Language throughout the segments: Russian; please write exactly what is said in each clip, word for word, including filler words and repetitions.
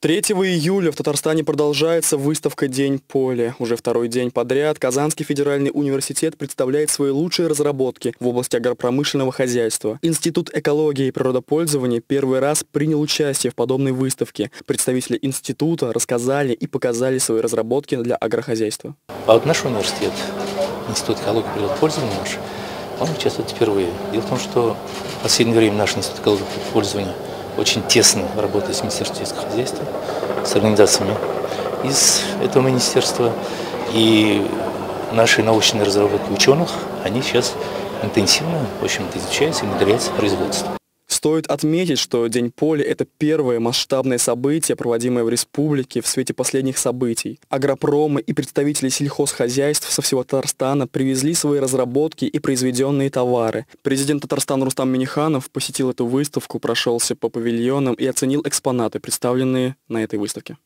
третьего июля в Татарстане продолжается выставка «День поля». Уже второй день подряд Казанский федеральный университет представляет свои лучшие разработки в области агропромышленного хозяйства. Институт экологии и природопользования первый раз принял участие в подобной выставке. Представители института рассказали и показали свои разработки для агрохозяйства. А вот наш университет, Институт экологии и природопользования наш, он участвует впервые. Дело в том, что в последнее время наш Институт экологии и природопользования очень тесно работает с Министерством сельского хозяйства, с организациями из этого министерства. И наши научные разработки ученых, они сейчас интенсивно, в общем-то, изучаются и внедряются в производство. Стоит отметить, что День поля – это первое масштабное событие, проводимое в республике в свете последних событий. Агропромы и представители сельхозхозяйств со всего Татарстана привезли свои разработки и произведенные товары. Президент Татарстана Рустам Миниханов посетил эту выставку, прошелся по павильонам и оценил экспонаты, представленные на этой выставке.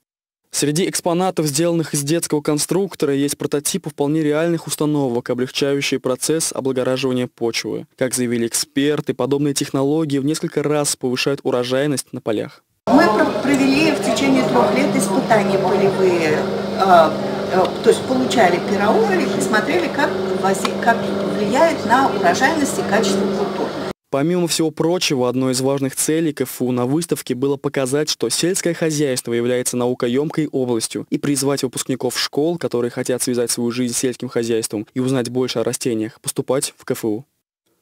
Среди экспонатов, сделанных из детского конструктора, есть прототипы вполне реальных установок, облегчающие процесс облагораживания почвы. Как заявили эксперты, подобные технологии в несколько раз повышают урожайность на полях. Мы провели в течение трех лет испытания полевые, то есть получали пироугли и смотрели, как, как влияет на урожайность и качество культур. Помимо всего прочего, одной из важных целей КФУ на выставке было показать, что сельское хозяйство является наукоемкой областью, и призвать выпускников школ, которые хотят связать свою жизнь с сельским хозяйством и узнать больше о растениях, поступать в КФУ.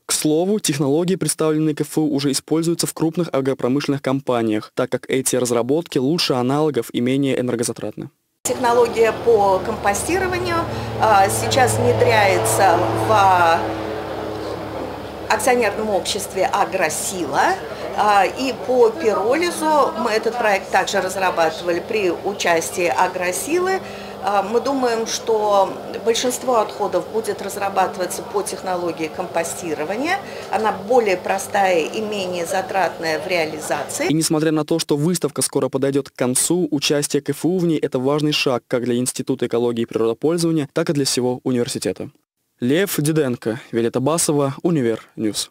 К слову, технологии, представленные КФУ, уже используются в крупных агропромышленных компаниях, так как эти разработки лучше аналогов и менее энергозатратны. Технология по компостированию сейчас внедряется в акционерном обществе «Агросила», и по Пиролизу мы этот проект также разрабатывали при участии «Агросилы». Мы думаем, что большинство отходов будет разрабатываться по технологии компостирования. Она более простая и менее затратная в реализации. И несмотря на то, что выставка скоро подойдет к концу, участие КФУ в ней – это важный шаг как для Института экологии и природопользования, так и для всего университета. Лев Диденко, Вилета Басова, Универ Ньюс.